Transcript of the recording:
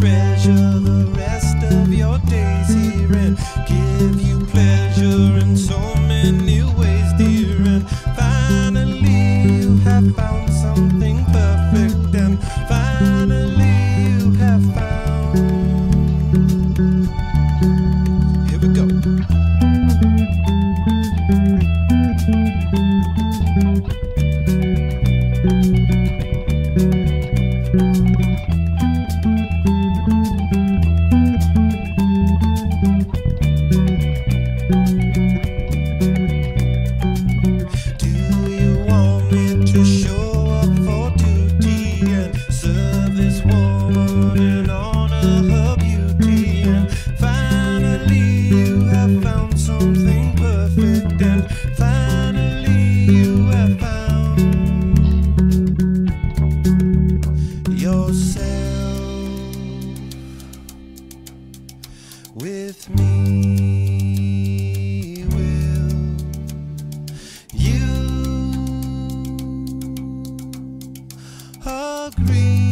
treasure the rest of your days here and give you pleasure in so many ways, dear. And finally you have found something perfect, and finally you have found. Here we go. With me, will you agree?